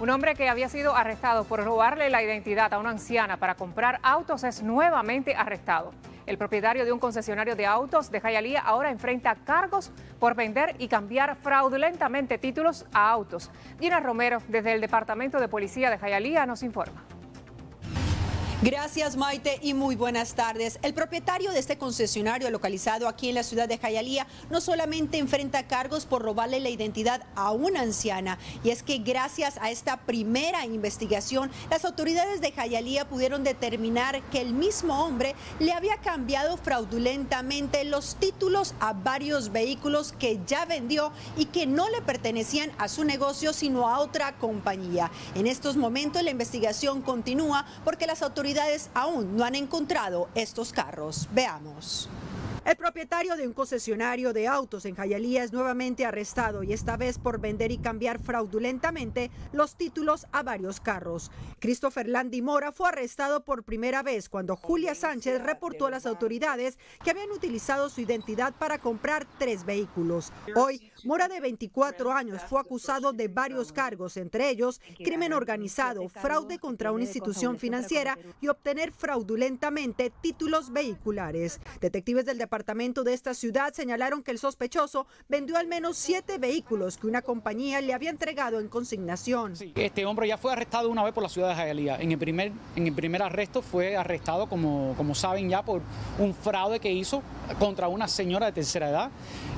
Un hombre que había sido arrestado por robarle la identidad a una anciana para comprar autos es nuevamente arrestado. El propietario de un concesionario de autos de Hialeah ahora enfrenta cargos por vender y cambiar fraudulentamente títulos a autos. Dina Romero, desde el Departamento de Policía de Hialeah, nos informa. Gracias, Maite, y muy buenas tardes. El propietario de este concesionario localizado aquí en la ciudad de Hialeah no solamente enfrenta cargos por robarle la identidad a una anciana, y es que gracias a esta primera investigación, las autoridades de Hialeah pudieron determinar que el mismo hombre le había cambiado fraudulentamente los títulos a varios vehículos que ya vendió y que no le pertenecían a su negocio, sino a otra compañía. En estos momentos la investigación continúa porque las autoridades aún no han encontrado estos carros. Veamos. El propietario de un concesionario de autos en Hialeah es nuevamente arrestado, y esta vez por vender y cambiar fraudulentamente los títulos a varios carros. Christopher Landy Mora fue arrestado por primera vez cuando Julia Sánchez reportó a las autoridades que habían utilizado su identidad para comprar 3 vehículos. Hoy, Mora, de 24 años, fue acusado de varios cargos, entre ellos crimen organizado, fraude contra una institución financiera y obtener fraudulentamente títulos vehiculares. Detectives del departamento de esta ciudad señalaron que el sospechoso vendió al menos 7 vehículos que una compañía le había entregado en consignación. Sí, este hombre ya fue arrestado una vez por la ciudad de Hialeah. En el primer arresto fue arrestado, como saben ya, por un fraude que hizo contra una señora de tercera edad,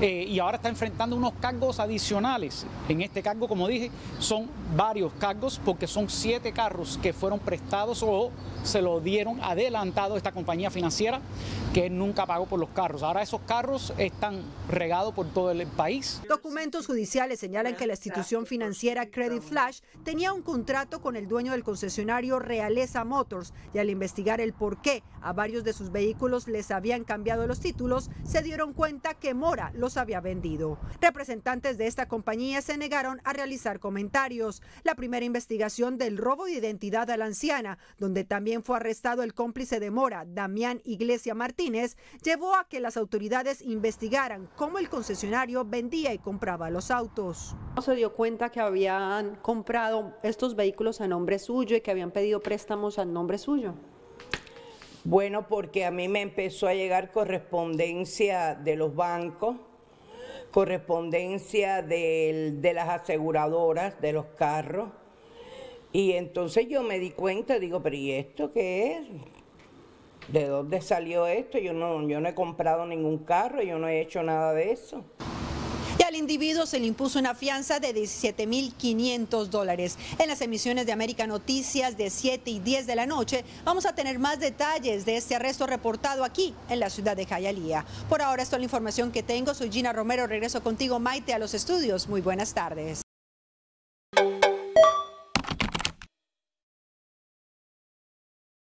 y ahora está enfrentando unos cargos adicionales. En este cargo, como dije, son varios cargos porque son 7 carros que fueron prestados o se lo dieron adelantado a esta compañía financiera que nunca pagó por los carros. Ahora esos carros están regados por todo el país. Documentos judiciales señalan que la institución financiera Credit Flash tenía un contrato con el dueño del concesionario Realeza Motors, y al investigar el por qué a varios de sus vehículos les habían cambiado los títulos, se dieron cuenta que Mora los había vendido. Representantes de esta compañía se negaron a realizar comentarios. La primera investigación del robo de identidad a la anciana, donde también fue arrestado el cómplice de Mora, Damián Iglesia Martínez, llevó a que las autoridades investigaran cómo el concesionario vendía y compraba los autos. Se dio cuenta que habían comprado estos vehículos a nombre suyo y que habían pedido préstamos a nombre suyo. Bueno, porque a mí me empezó a llegar correspondencia de los bancos, correspondencia de las aseguradoras de los carros, y entonces yo me di cuenta, digo, pero ¿y esto qué es? ¿De dónde salió esto? Yo no he comprado ningún carro, yo no he hecho nada de eso. Y al individuo se le impuso una fianza de $17,500. En las emisiones de América Noticias de 7 y 10 de la noche vamos a tener más detalles de este arresto reportado aquí en la ciudad de Hialeah. Por ahora es toda la información que tengo. Soy Gina Romero, regreso contigo, Maite, a los estudios. Muy buenas tardes.